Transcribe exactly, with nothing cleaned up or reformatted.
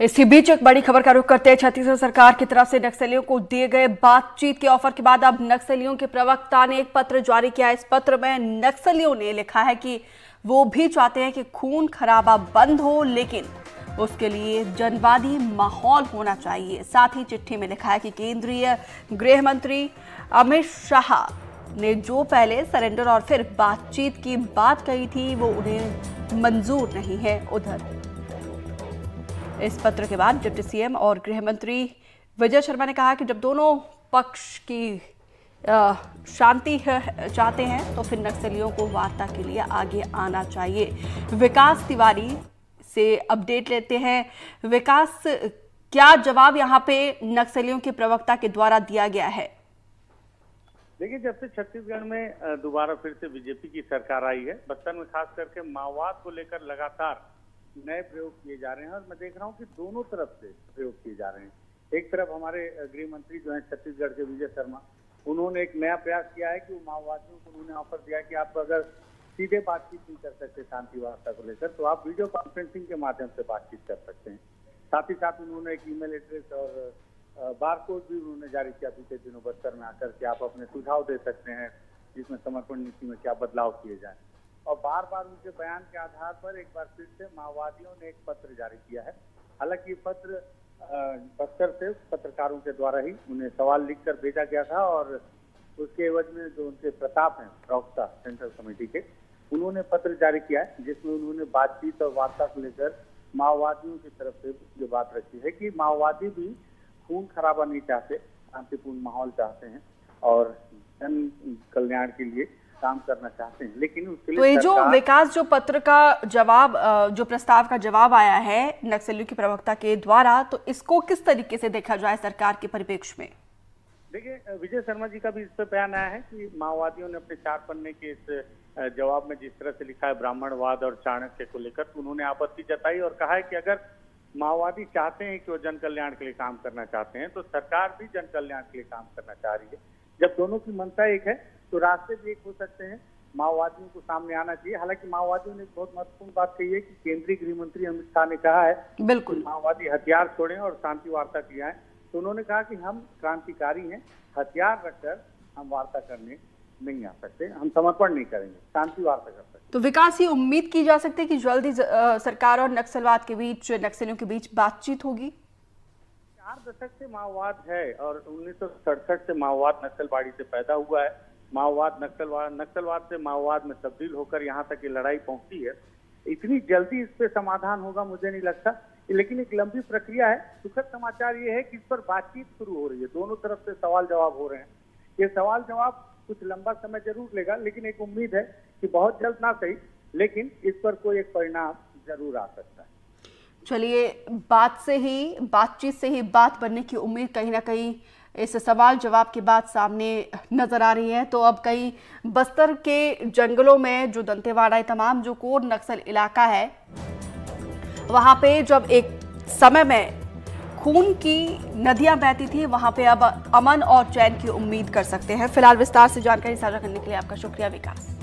इसी बीच एक बड़ी खबर का रुख करते हैं। छत्तीसगढ़ सरकार की तरफ से नक्सलियों को दिए गए बातचीत के ऑफर के बाद अब नक्सलियों के प्रवक्ता ने एक पत्र जारी किया। इस पत्र में नक्सलियों ने लिखा है कि वो भी चाहते हैं कि खून खराबा बंद हो, लेकिन उसके लिए जनवादी माहौल होना चाहिए। साथ ही चिट्ठी में लिखा है कि केंद्रीय गृह मंत्री अमित शाह ने जो पहले सरेंडर और फिर बातचीत की बात कही थी, वो उन्हें मंजूर नहीं है। उधर इस पत्र के बाद डिप्टी सीएम और गृह मंत्री विजय शर्मा ने कहा कि जब दोनों पक्ष की शांति चाहते हैं तो फिर नक्सलियों को वार्ता के लिए आगे आना चाहिए। विकास तिवारी से अपडेट लेते हैं। विकास, क्या जवाब यहाँ पे नक्सलियों के प्रवक्ता के द्वारा दिया गया है? देखिए, जब से छत्तीसगढ़ में दोबारा फिर से बीजेपी की सरकार आई है, बस्तर में खास करके माओवाद को लेकर लगातार नए प्रयोग किए जा रहे हैं और मैं देख रहा हूँ कि दोनों तरफ से प्रयोग किए जा रहे हैं। एक तरफ हमारे गृह मंत्री जो हैं छत्तीसगढ़ के विजय शर्मा, उन्होंने एक नया प्रयास किया है कि माओवादियों को उन्होंने ऑफर दिया कि आप अगर सीधे बातचीत नहीं कर सकते शांति वार्ता को लेकर, तो आप वीडियो कॉन्फ्रेंसिंग के माध्यम से बातचीत कर सकते हैं। साथ ही साथ उन्होंने एक ईमेल एड्रेस और बारकोड भी उन्होंने जारी किया बीते दिनों बस्तर में आकर कि आप अपने सुझाव दे सकते हैं जिसमें समर्पण नीति में क्या बदलाव किए जाए। और बार बार उनके बयान के आधार पर एक बार फिर से माओवादियों ने एक पत्र जारी किया है। हालांकि ये पत्र बस्तर से पत्रकारों के द्वारा ही उन्हें सवाल लिखकर भेजा गया था और उसके एवज में जो उनके प्रताप हैं प्रवक्ता सेंट्रल कमेटी के, उन्होंने पत्र जारी किया है जिसमें उन्होंने बातचीत और वार्ता को लेकर माओवादियों की तरफ से ये बात रखी है कि माओवादी भी खून खराबा नहीं चाहते, शांतिपूर्ण माहौल चाहते हैं और जन कल्याण के लिए काम करना चाहते हैं। लेकिन उसके लिए तो ये जो विकास जो पत्र का जवाब, जो प्रस्ताव का जवाब आया है नक्सलियों के प्रवक्ता के द्वारा, तो इसको किस तरीके से देखा जाए सरकार के परिप्रेक्ष्य में? देखिए, विजय शर्मा जी का भी इस पर बयान आया है कि माओवादियों ने अपने चार पन्ने के इस जवाब में जिस तरह से लिखा है ब्राह्मणवाद और चाणक्य को लेकर, तो उन्होंने आपत्ति जताई और कहा है कि अगर माओवादी चाहते हैं कि वो जन कल्याण के लिए काम करना चाहते हैं तो सरकार भी जन कल्याण के लिए काम करना चाह रही है। जब दोनों की मंशा एक है तो रास्ते भी एक हो सकते हैं, माओवादियों को सामने आना चाहिए। हालांकि माओवादियों ने एक बहुत महत्वपूर्ण बात कही है कि केंद्रीय गृह मंत्री अमित शाह ने कहा है बिल्कुल माओवादी हथियार छोड़ें और शांति वार्ता की आए, तो उन्होंने कहा कि हम क्रांतिकारी हैं, हथियार रखकर हम वार्ता करने नहीं आ सकते, हम समर्पण नहीं करेंगे, शांति वार्ता कर सकते। तो विकास, ये उम्मीद की जा सकती है कि जल्दी सरकार और नक्सलवाद के बीच नक्सलियों के बीच बातचीत होगी? चार दशक से माओवाद है और उन्नीस सौ सड़सठ से माओवाद नक्सलवाड़ी से पैदा हुआ है। माओवाद नक्सलवाद नक्सलवाद से माओवाद में तब्दील होकर यहाँ तक ये लड़ाई पहुंची है। इतनी जल्दी इस पे समाधान होगा मुझे नहीं लगता, लेकिन एक लंबी प्रक्रिया है। सुखद समाचार ये है कि इस पर बातचीत शुरू हो रही है, दोनों तरफ से सवाल जवाब हो रहे हैं। ये सवाल जवाब कुछ लंबा समय जरूर लेगा, लेकिन एक उम्मीद है कि बहुत जल्द ना सही लेकिन इस पर कोई एक परिणाम जरूर आ सकता है। चलिए, बात से ही बातचीत से ही बात बनने की उम्मीद कहीं ना कहीं इस सवाल जवाब के बाद सामने नजर आ रही है। तो अब कई बस्तर के जंगलों में जो दंतेवाड़ा है, तमाम जो कोर नक्सल इलाका है, वहां पे जब एक समय में खून की नदियां बहती थी, वहां पे अब अमन और चैन की उम्मीद कर सकते हैं। फिलहाल विस्तार से जानकारी साझा करने के लिए आपका शुक्रिया विकास।